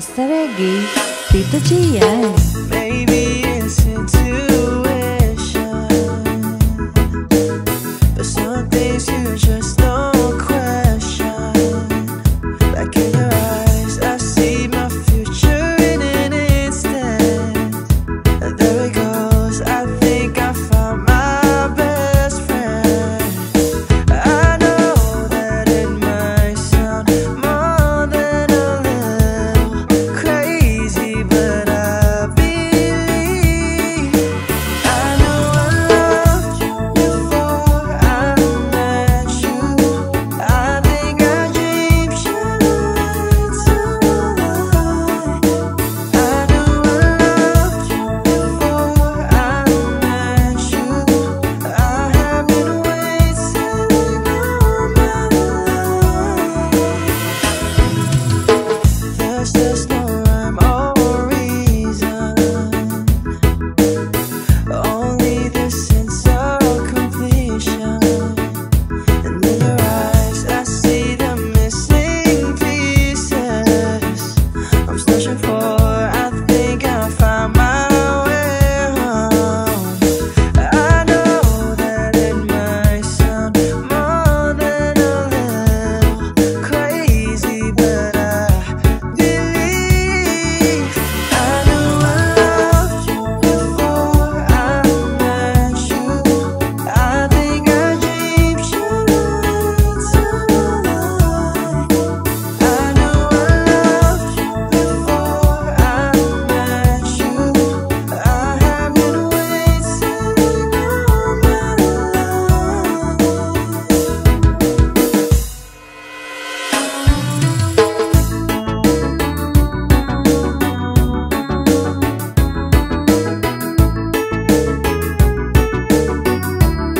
Mastaragi Tito Gian. Maybe it's intuition, but some things you just don't question. Back in your eyes I see my future in an instant. And there it goes, I think I found my best friend. I know that it might sound more than a little crazy, but I believe. I know I loved you before I met you. I think I dreamed you were someone. I know I loved you before I met you. I have been waiting all my life. There's just no rhyme or reason, only this sense of completion. And in your eyes I see the missing pieces I'm searching for. I think I found my way home. I know that it might sound more than a little crazy, but I believe. I know I loved you before I met you. I think I dreamed you were someone. I know I loved you before I met you. I have been waiting all my life. I know that it might sound more than a little crazy, but I believe. I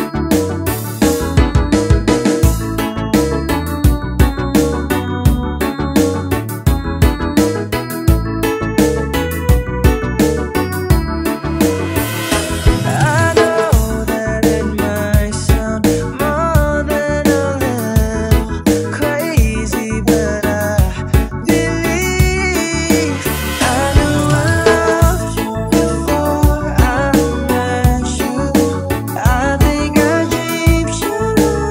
know I loved you before I met you. I think I dreamed you were someone. I know I loved you before I met you. I have been waiting all my life. I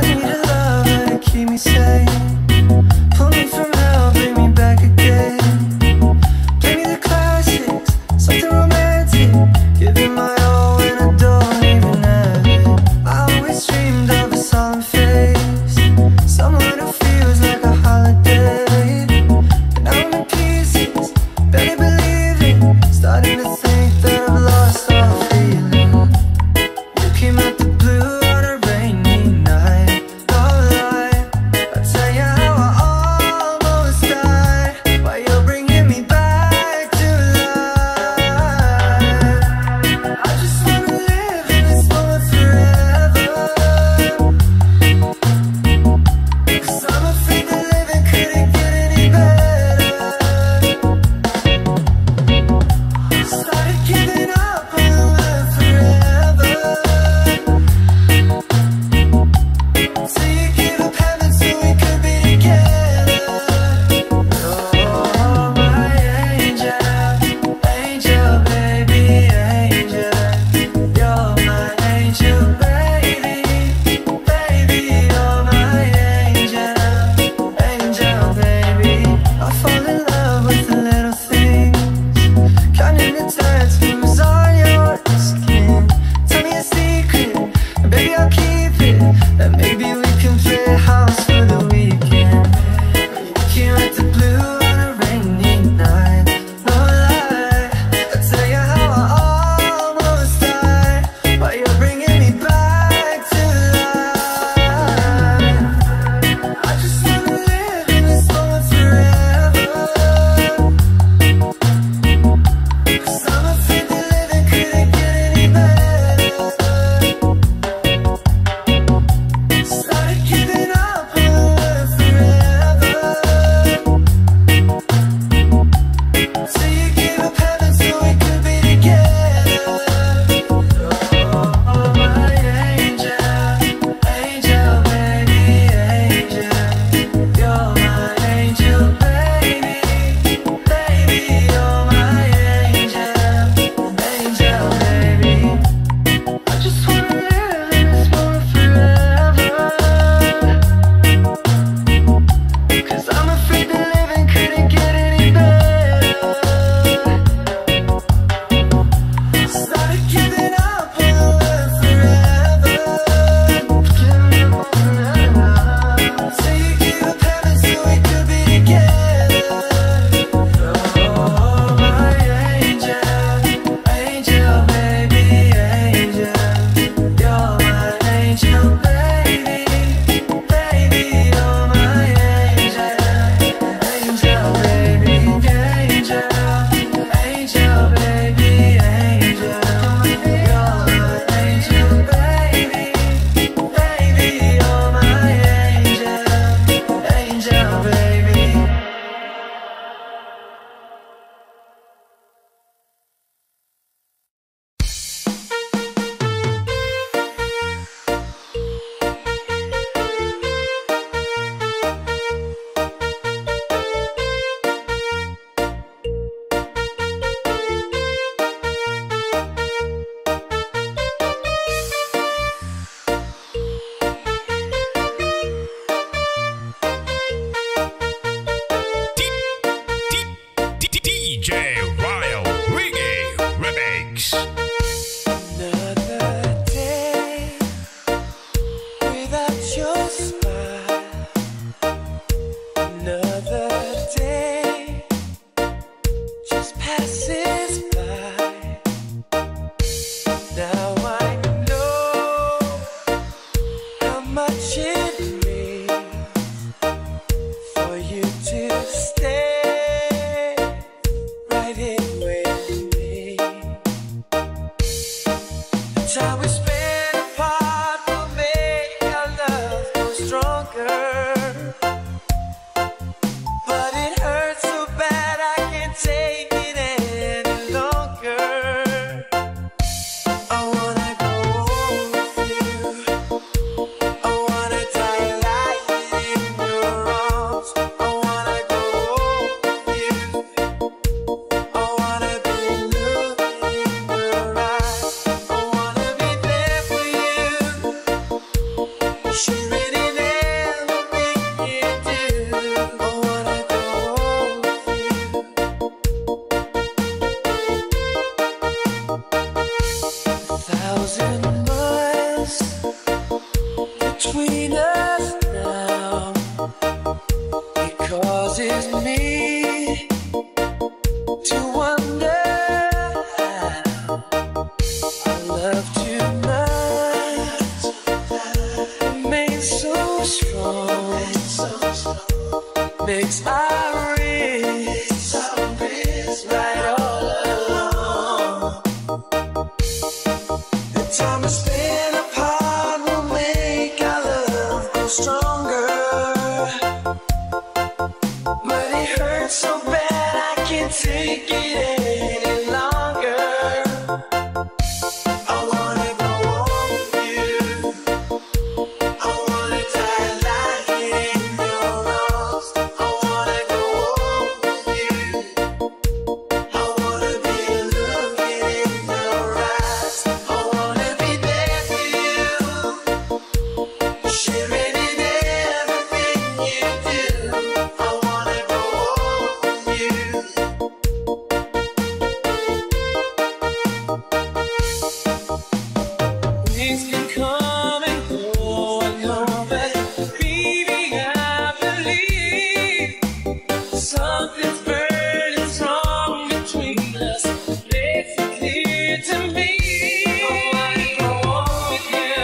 need a love that keep me sane. Pull me from hell, bring me back again. Play me the classics, something romantic. Give it my all when I don't even have it. I always dreamed of a solemn face, someone who feels like a holiday. But now I'm in pieces, barely believe it. Starting to think that I've lost all feeling. You came out the blue on a rainy night. All right, I'll tell you. time we spend apart will make our love grow stronger. But it hurts so bad I can't take it any longer. I wanna go home with you. I wanna die like in your arms. I wanna go home with you. I wanna be looking in your eyes. She really never think you do. I wanna go home with you. 1,000 miles between us now. It causes me to wonder how I loved you much. So strong, makes my wrist right all along. The time we spend apart will make our love grow stronger. But it hurts so bad I can't take it any longer. I wanna go home with you. Things can come and go and come back. Baby, I believe something's burning strong between us. Makes it clear to me. I wanna go home with you.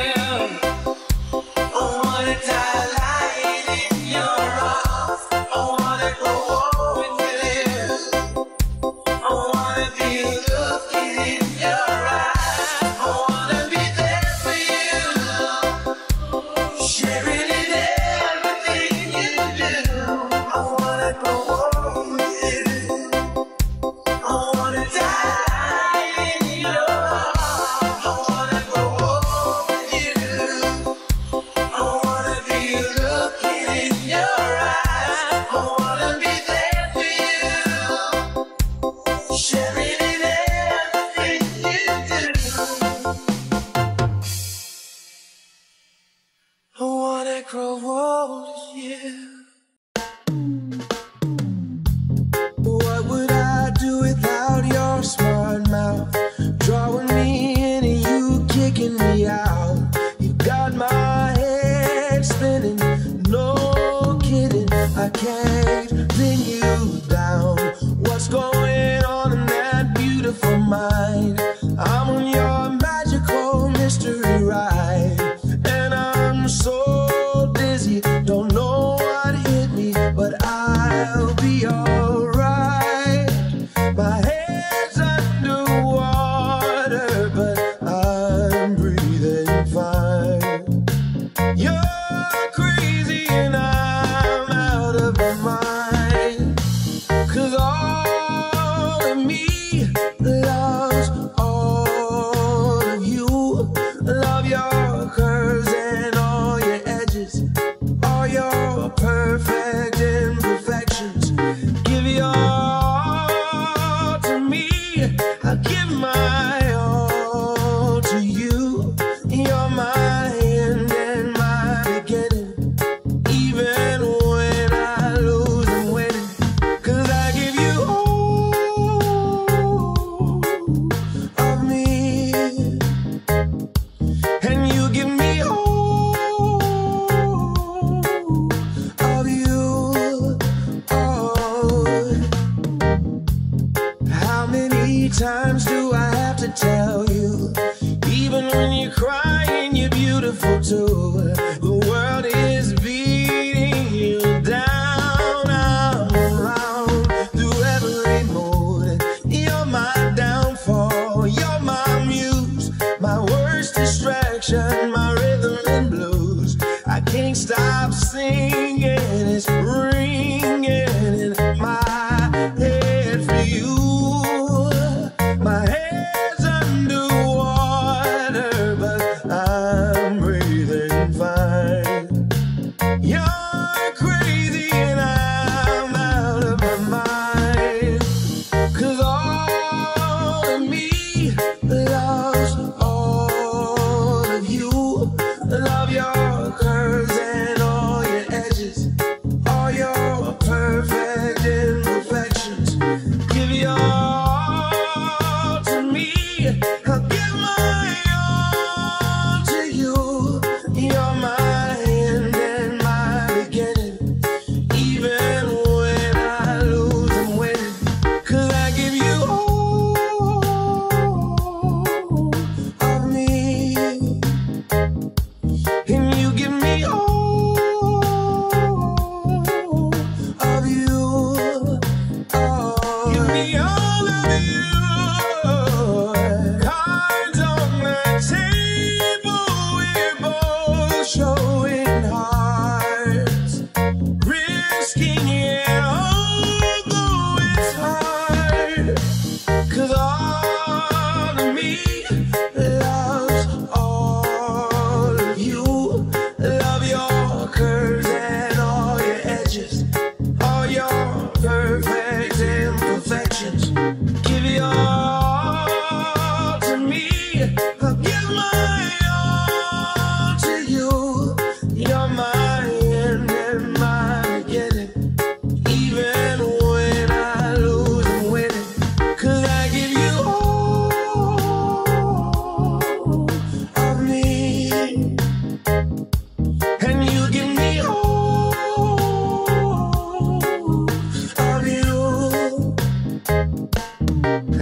I wanna die lying in your arms. I wanna go home with you. I wanna be looking in your eyes. I wanna grow old with you. What would I do without your smart mouth? Drawing me in and you kicking me out. You got my head spinning, no kidding. I can't pin you down. What's going on in that beautiful mind? I'm on your mind.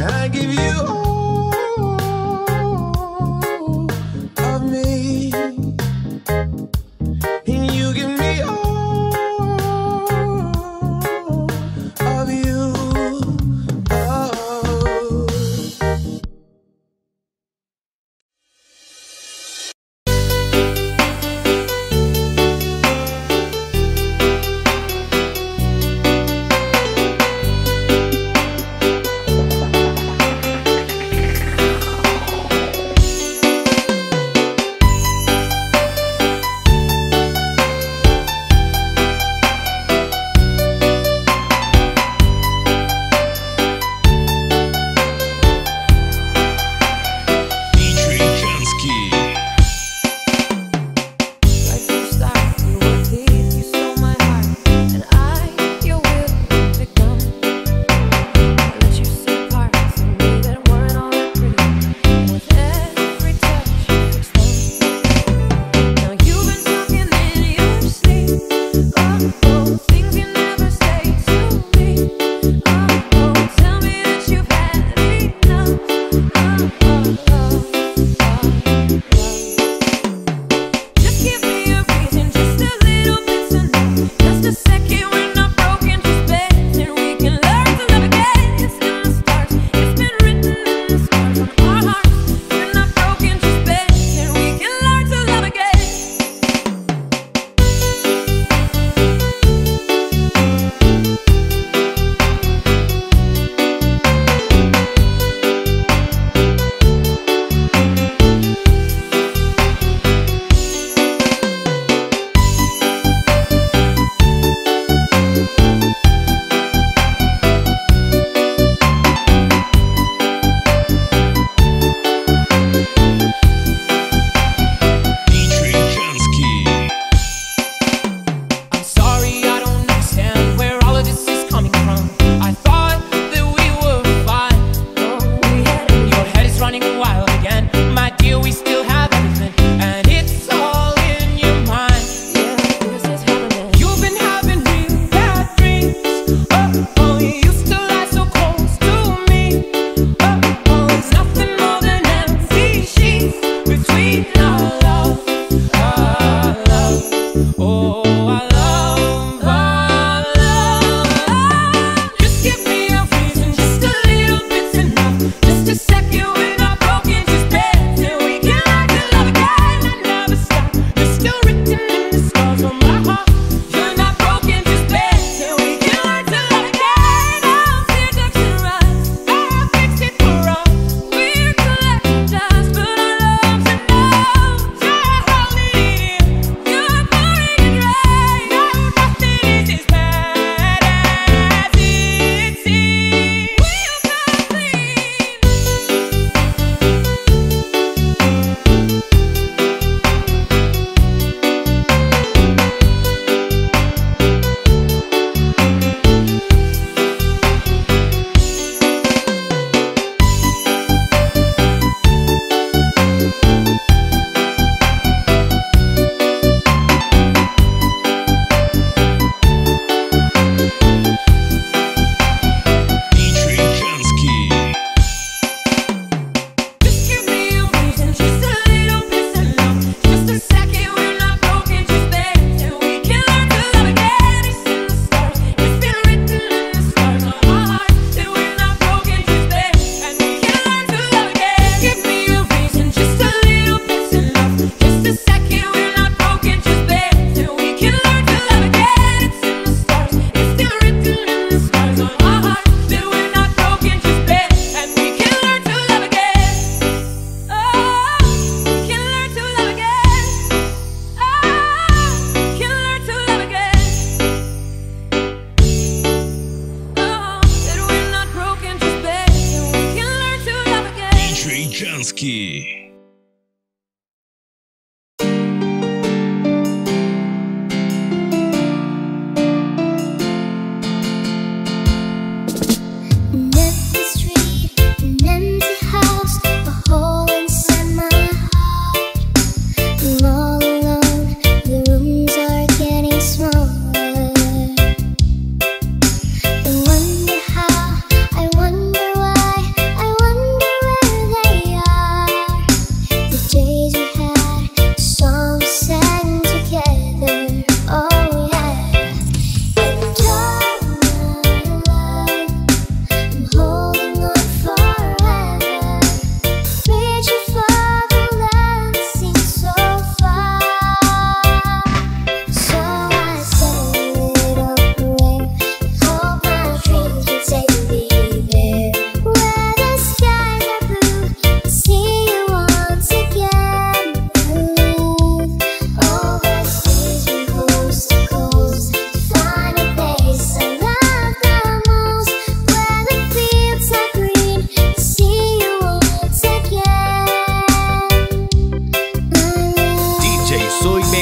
I give you all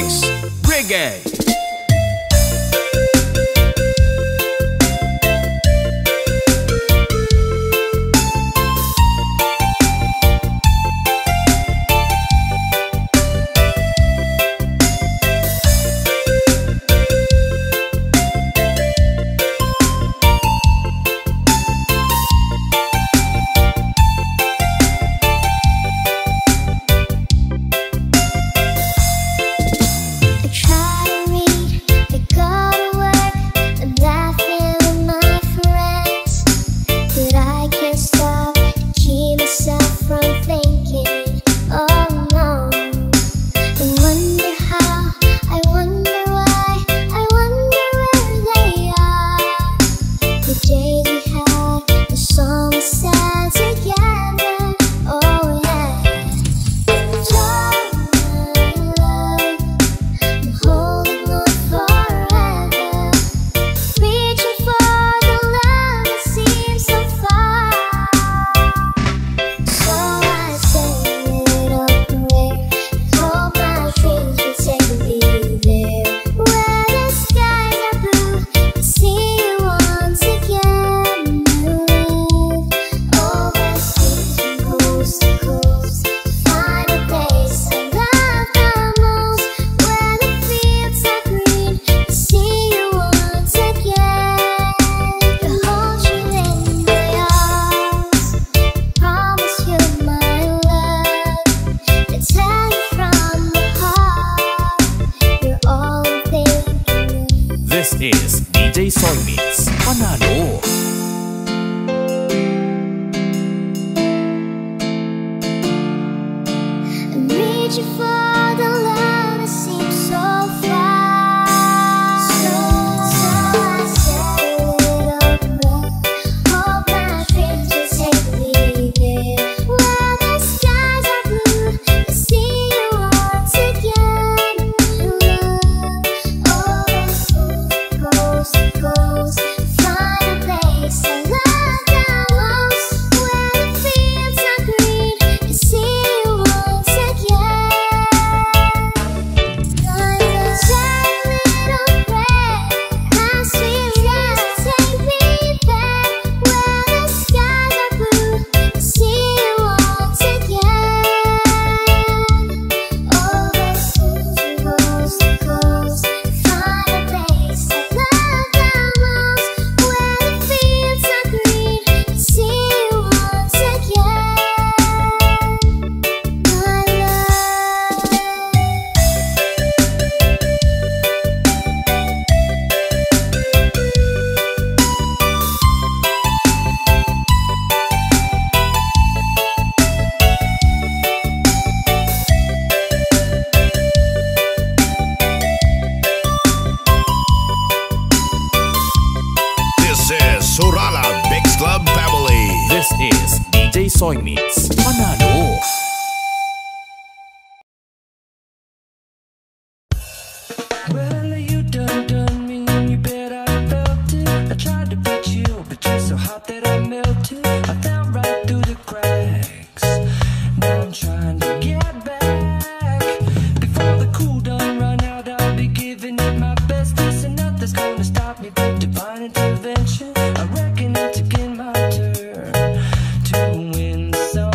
mix reggae. Is DJ Soy Mix Panalo. I'm reaching for the love that seems so far. So I set it up. Hope my dreams will take me there. Where the skies are blue, I see you once again. Oh, goes, find a place I love the most. Where the fields are green, I see you once again. Just a little prayer, how sweet love to take me back. Where the skies are blue, I see you once again. Oh, goes, find a place I love. This is DJ Soy Mix Manalo. Well, you done me and you bet I felt it. I tried to beat you, but you're so hot that I melted. I fell right through the cracks. Now I'm trying to get back. Before the cool done run out, I'll be giving it my best. There's nothing's gonna stop me but divine intervention. I reckon it's again my turn to win some.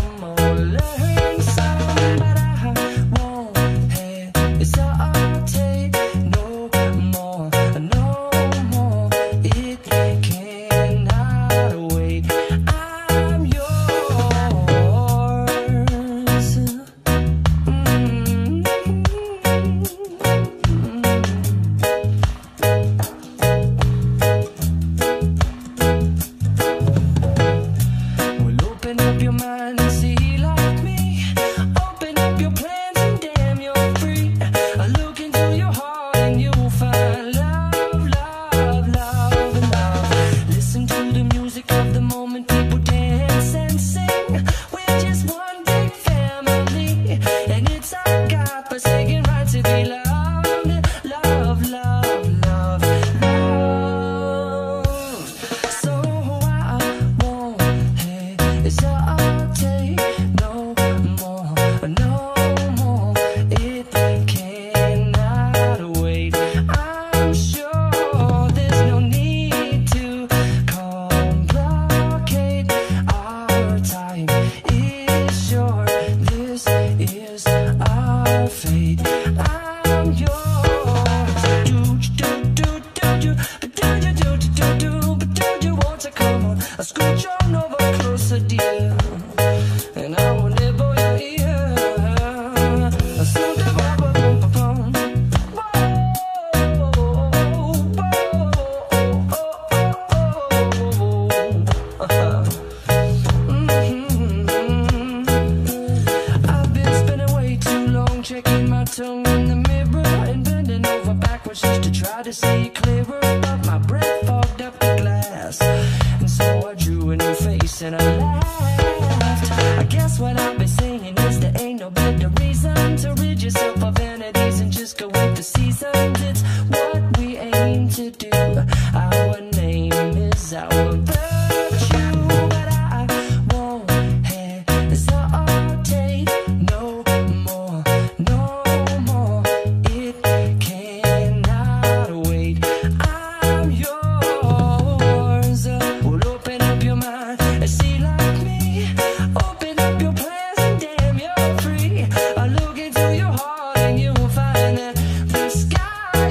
promises I'll fade. I'm yours. Do do do do do do do do do do do do. Won't you come on? I'll scooch on over closer, dear, and I will nibble your ear. Checking my tongue in the mirror and bending over backwards just to try to see it clearer, but my breath fogged up the glass, and so I drew a new face and I laughed. I guess what I've been saying is there ain't no better reason to rid yourself of vanities and just go with the seasons. It's what we aim to do. Our name is our virtue, but I won't hesitate no more. Look into your heart and you will find that the sky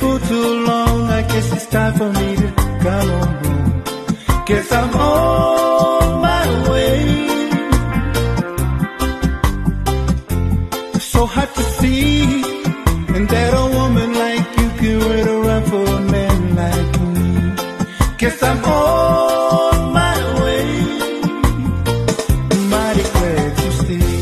for too long. I guess it's time for me to come home. Guess I'm on my way. So hard to see, and that a woman like you can wait around for a man like me. Guess I'm on my way. Mighty glad you stayed.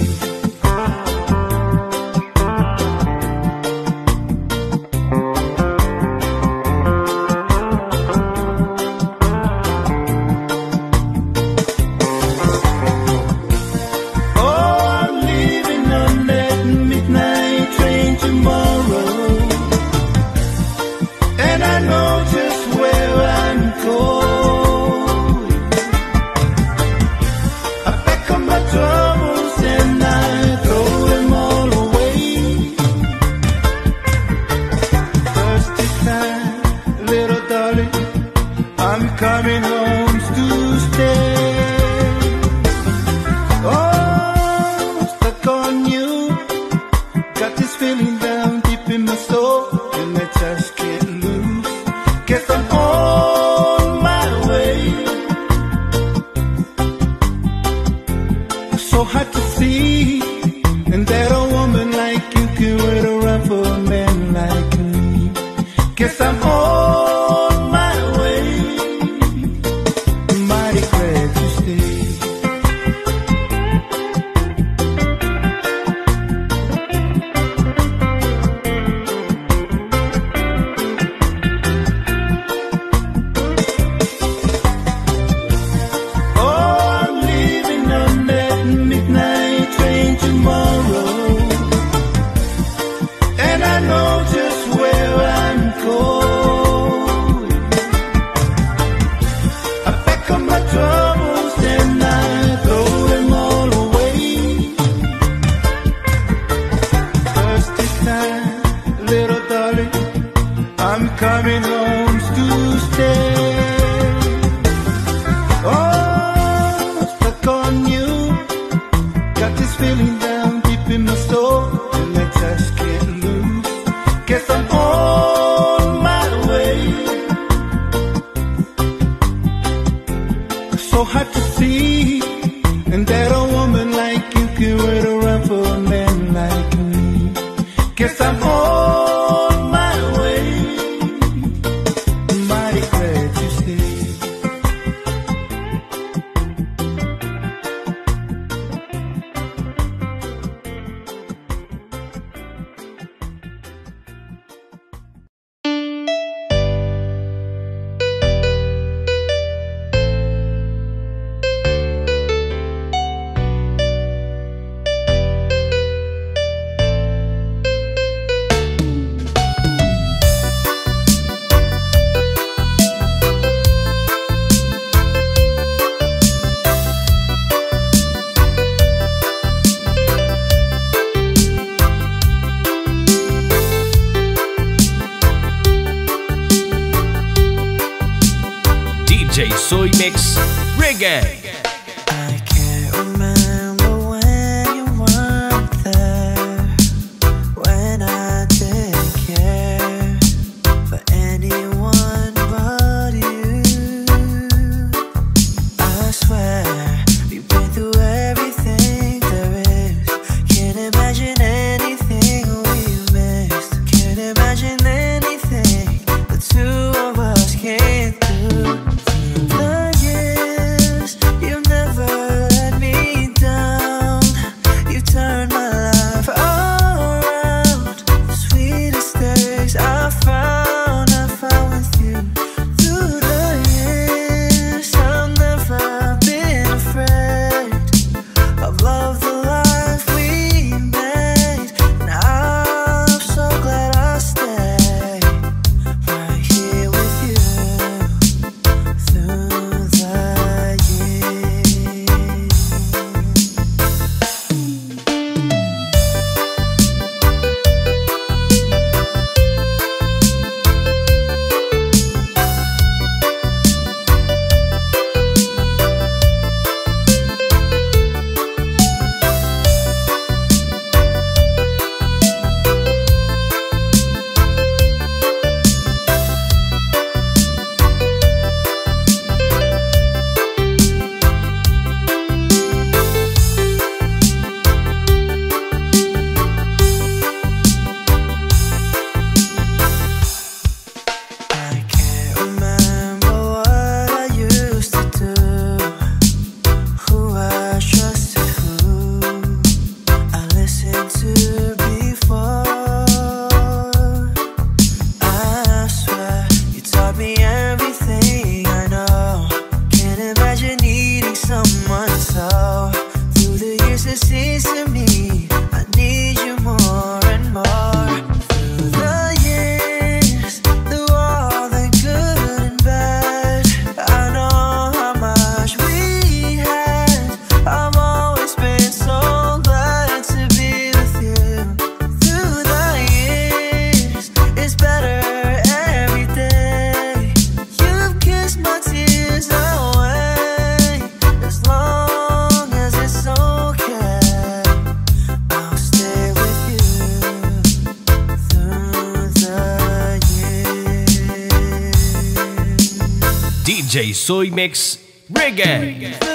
DJ Soy Mix Reggae. Reggae.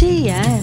yan.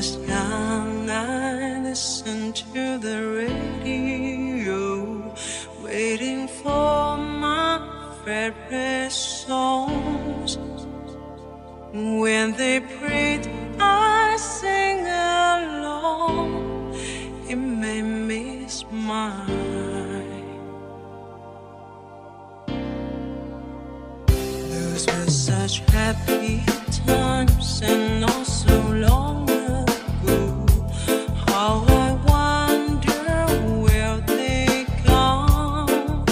was young, I listened to the radio, waiting for my favorite songs. When they played, I sang along. It made me smile. Those were such happy times, and not so long ago. How I wonder where they gone,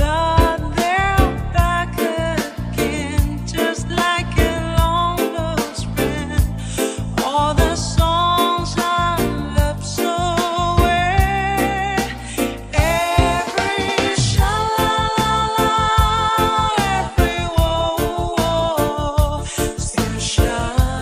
but they're back again, just like a long lost friend. All the songs I love so well, every sha-la-la-la, every woe-woe. Still sha-la-la-la.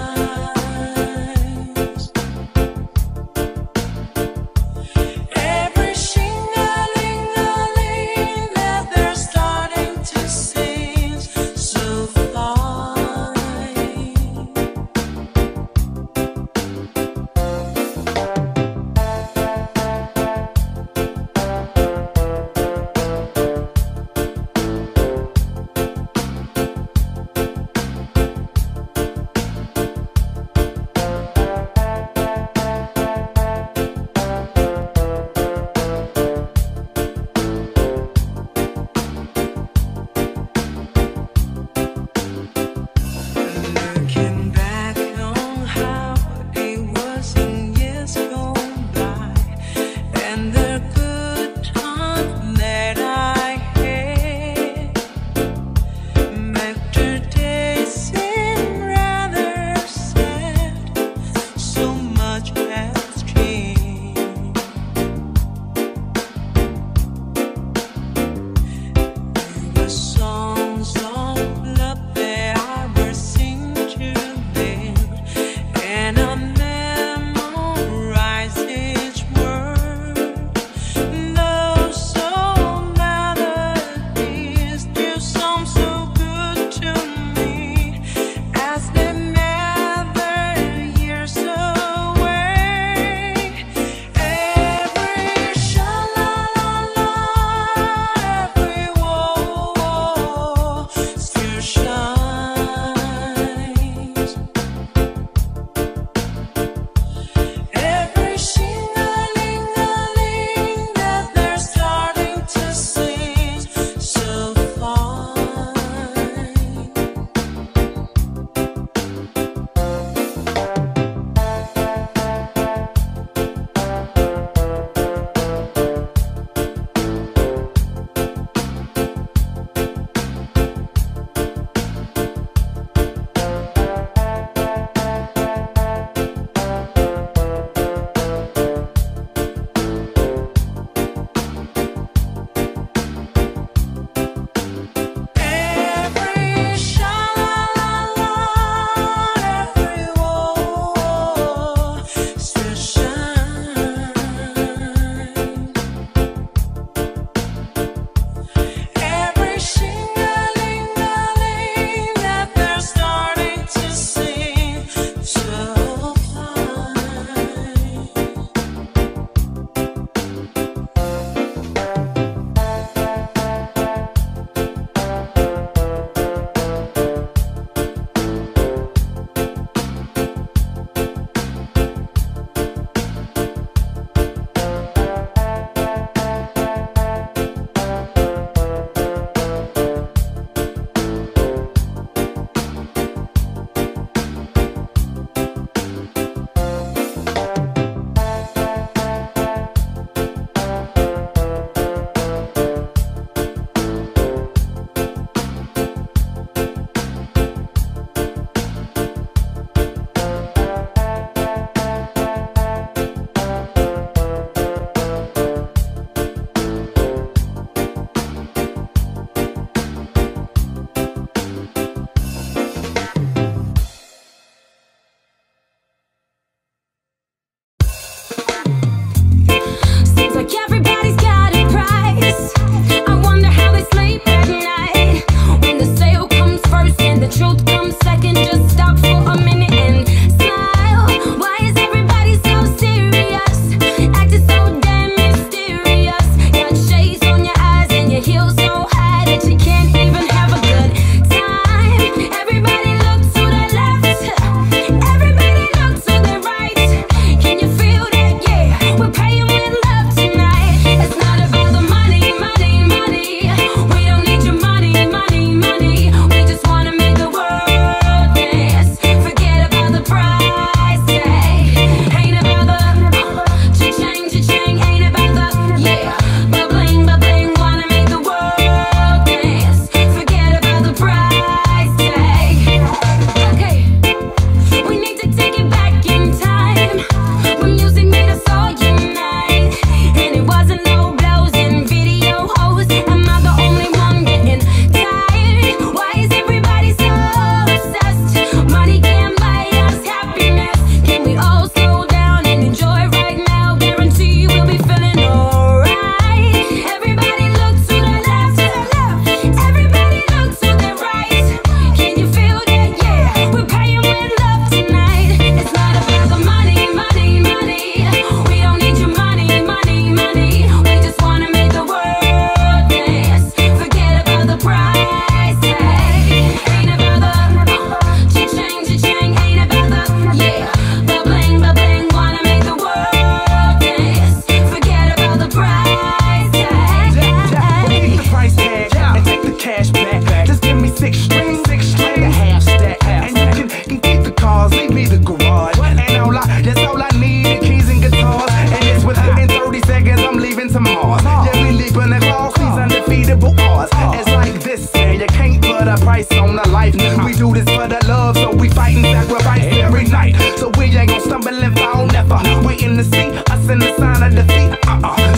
sacrifice every night. So we ain't gon' stumble and fall, never. Waiting to see us in the sign of defeat.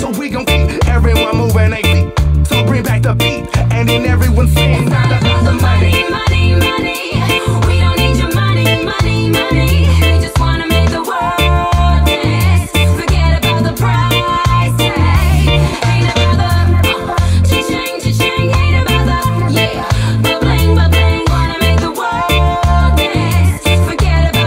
So we gon' keep everyone moving their feet. So bring back the beat, and then everyone sing. It's not about the money, money, money. We don't need your money, money, money. We just wanna make the world dance. Forget about the price tag. Ain't about the cha-ching, cha-ching. Ain't about the, yeah, ba-bling, ba-bling. Wanna make the world dance. Forget about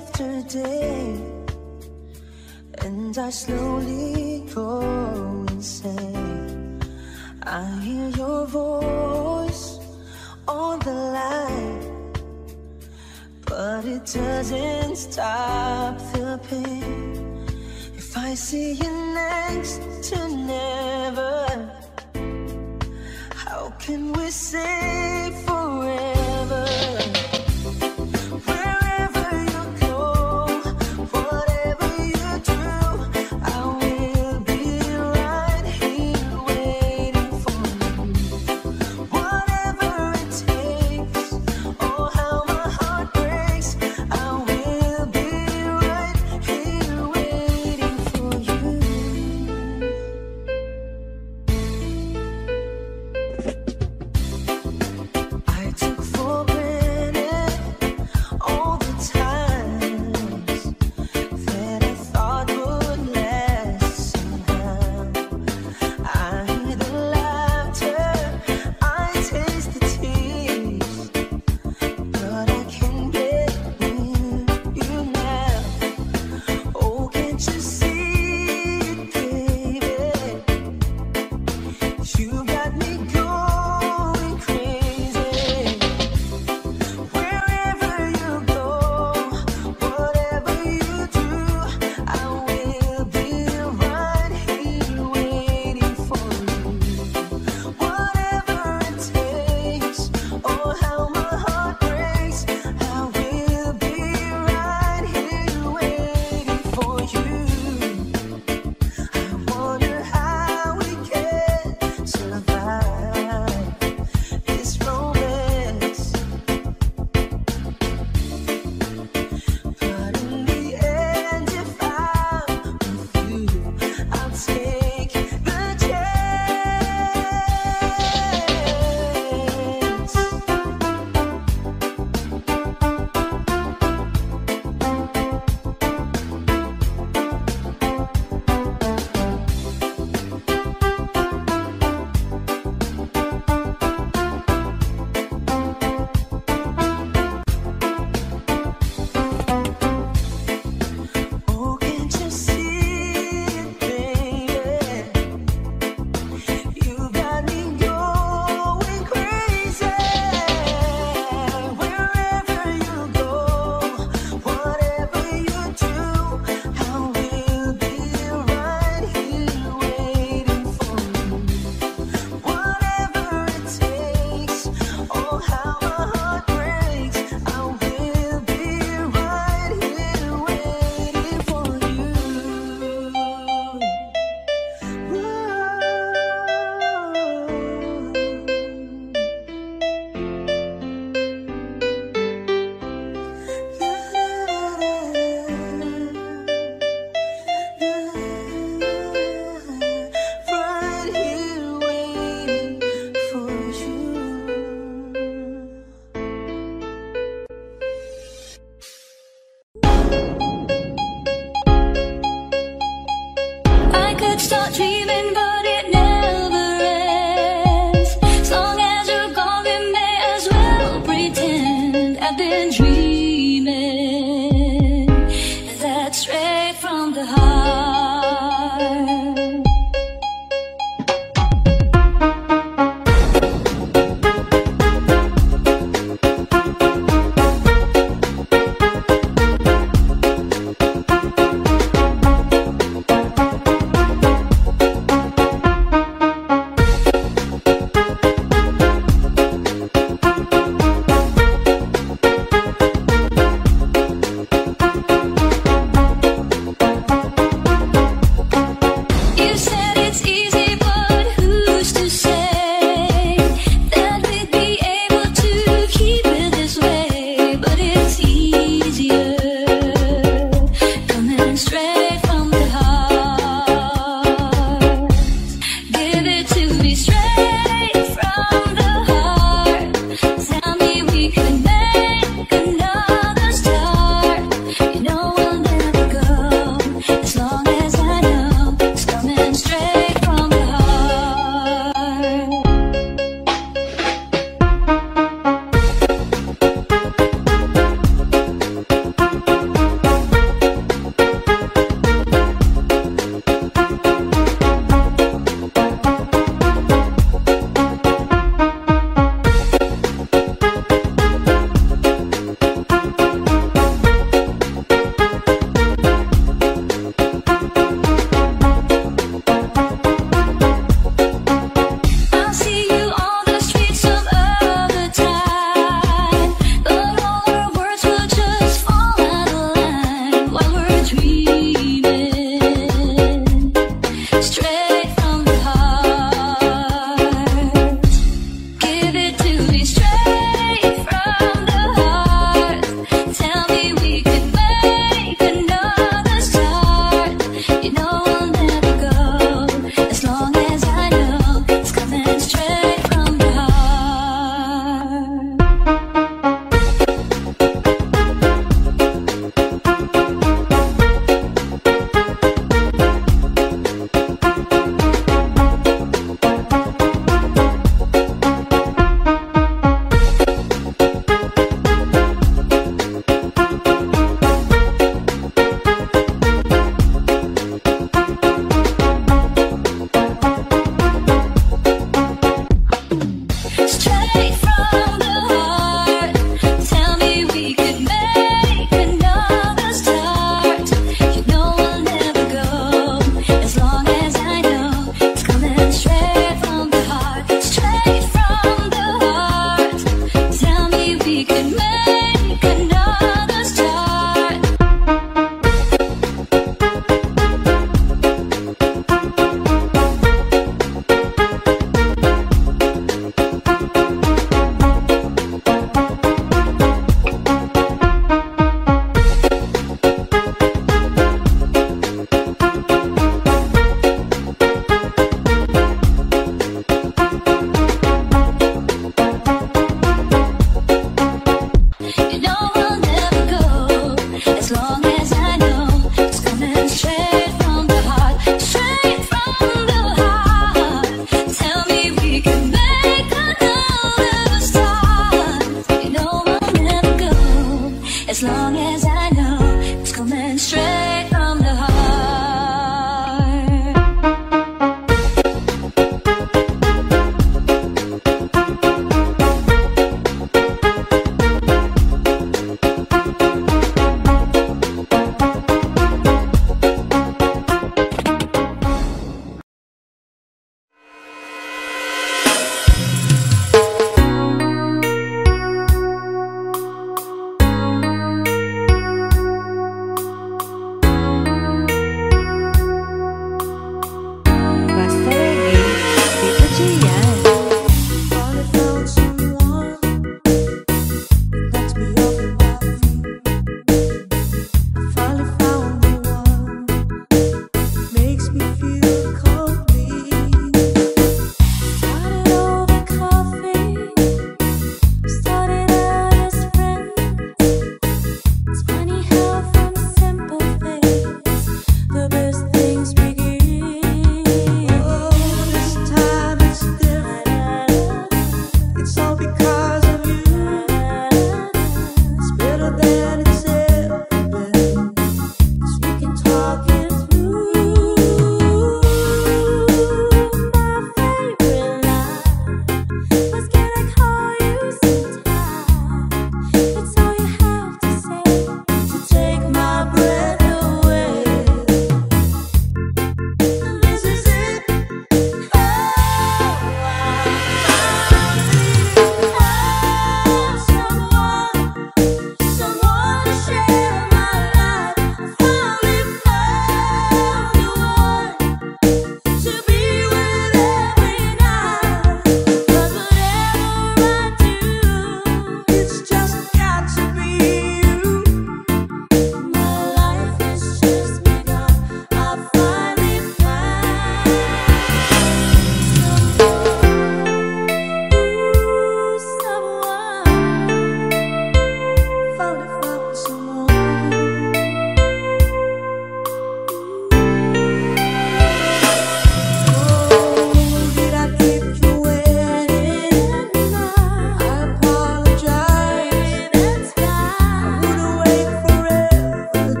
after day, and I slowly go insane. I hear your voice on the line, but it doesn't stop the pain. If I see you next to never, how can we say forever? as long as I know it's coming straight from the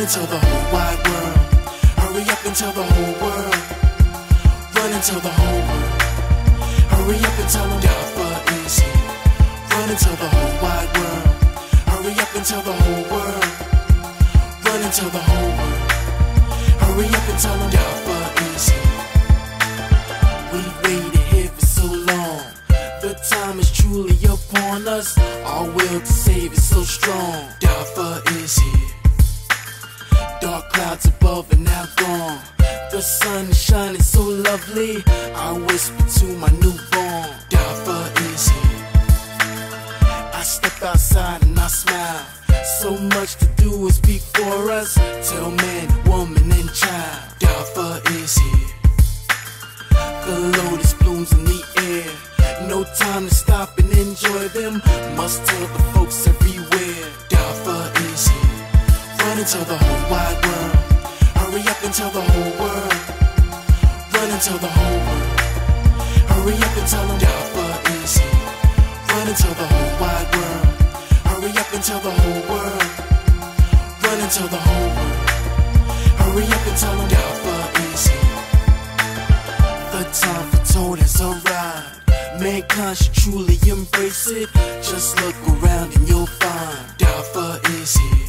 Until the whole wide world, hurry up and tell the whole world. Run and tell the whole world. Hurry up and tell them Yaphet is here. Run and tell the whole wide world. Hurry up and tell the whole world. Run and tell the whole world. Hurry up and tell them Yaphet is here. We've waited here for so long. time is truly upon us. Our will to save is so strong. Alpha is here. Dark clouds above and now gone. The sun is shining so lovely. I whisper to my newborn, Alpha is here. I step outside and I smile. So much to do is before us. Tell man, woman and child, Alpha is here. The lotus blooms in the air. No time to stop and enjoy them. Must tell the folks everywhere, Alpha is here. Run and tell the whole wide world. Hurry up and tell the whole world. Run and tell the whole world. Hurry up and tell them Alpha is here. Run and tell the whole wide world. Hurry up and tell the whole world. Run and tell the whole world. Hurry up and tell them Alpha is here. The time for toad has arrived. Mankind should truly embrace it. Just look around and you'll find Alpha is here.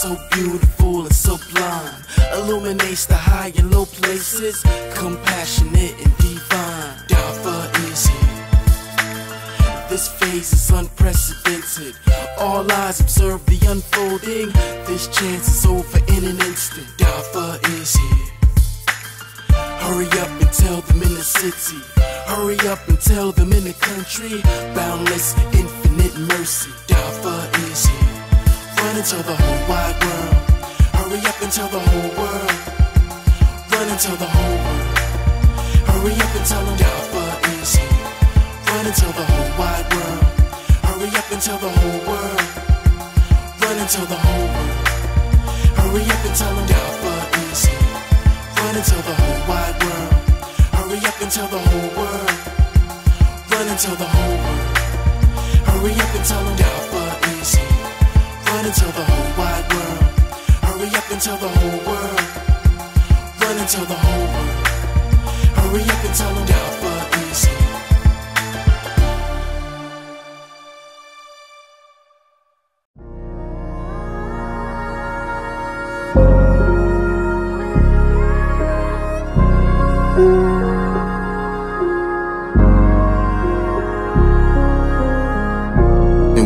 So beautiful and sublime, illuminates the high and low places, compassionate and divine, Alpha is here. This phase is unprecedented, all eyes observe the unfolding, this chance is over in an instant, Alpha is here. Hurry up and tell them in the city, hurry up and tell them in the country, boundless, infinite mercy, Alpha is here. Run and tell the whole wide world. Hurry up and tell the whole world. Run and tell the whole world. Hurry up and tell them Alpha is here. Run and tell the whole wide world. Hurry up and tell the whole world. Run and tell the whole world. Hurry up and tell them Alpha is here. Run and tell the whole wide world. Hurry up and tell the whole world. Run and tell the whole world. Hurry up and tell them Alpha is here. Run and tell the whole wide world. Hurry up and tell the whole world. Run and tell the whole world. Hurry up and tell them Alpha is here.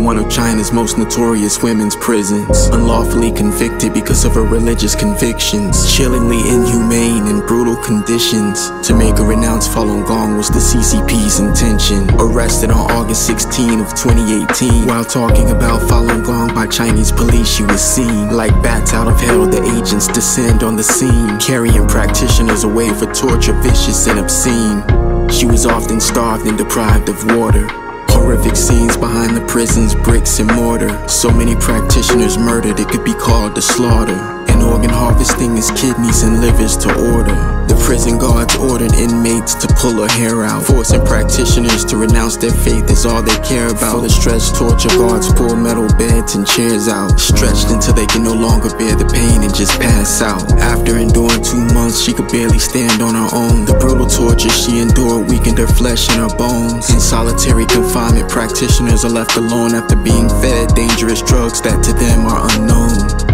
One of China's most notorious women's prisons, unlawfully convicted because of her religious convictions, chillingly inhumane in brutal conditions. To make her renounce Falun Gong was the CCP's intention. Arrested on August 16 of 2018 while talking about Falun Gong by Chinese police, she was seen like bats out of hell. The agents descend on the scene, carrying practitioners away for torture, vicious and obscene. She was often starved and deprived of water. Horrific scenes behind the prison's bricks and mortar. So many practitioners murdered, it could be called the slaughter. And organ harvesting is kidneys and livers to order. The prison guards ordered inmates to pull her hair out, forcing practitioners to renounce their faith is all they care about. For the stretched torture guards pull metal beds and chairs out, stretched until they can no longer bear the pain and just pass out. After enduring 2 months, she could barely stand on her own. The brutal torture she endured weakened her flesh and her bones. In solitary confinement, practitioners are left alone after being fed dangerous drugs that to them are unknown.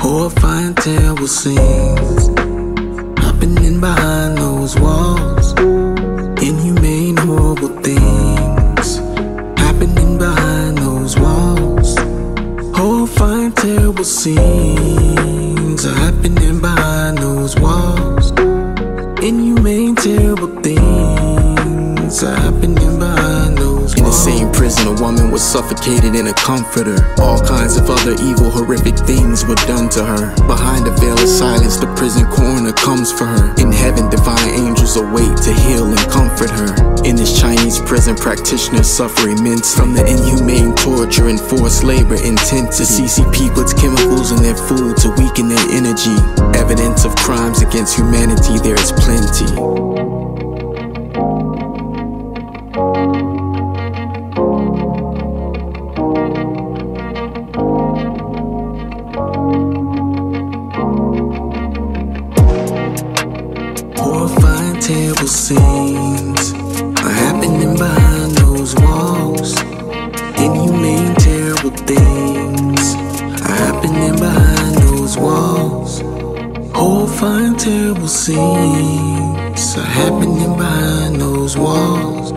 Horrifying terrible scenes happening in behind those walls. Inhumane, horrible things happening behind those walls. Horrifying terrible scenes are happening behind those walls. Inhumane, terrible things are happening behind those walls. In the same prison, a woman was suffocated in a comforter. All kinds of other evil, horrific things were done to her. Behind a veil of silence, the prison coroner comes for her. In heaven, divine angels await to heal and comfort her. In this Chinese prison, practitioners suffer immensely from the inhumane torture and forced labor intensity. CCP puts chemicals in their food to weaken their energy. Evidence of crimes against humanity, there is plenty. Terrible scenes are happening behind those walls. Inhumane, terrible things are happening behind those walls. Horrifying, terrible scenes are happening behind those walls.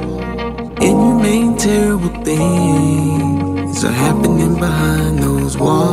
things are happening behind those walls.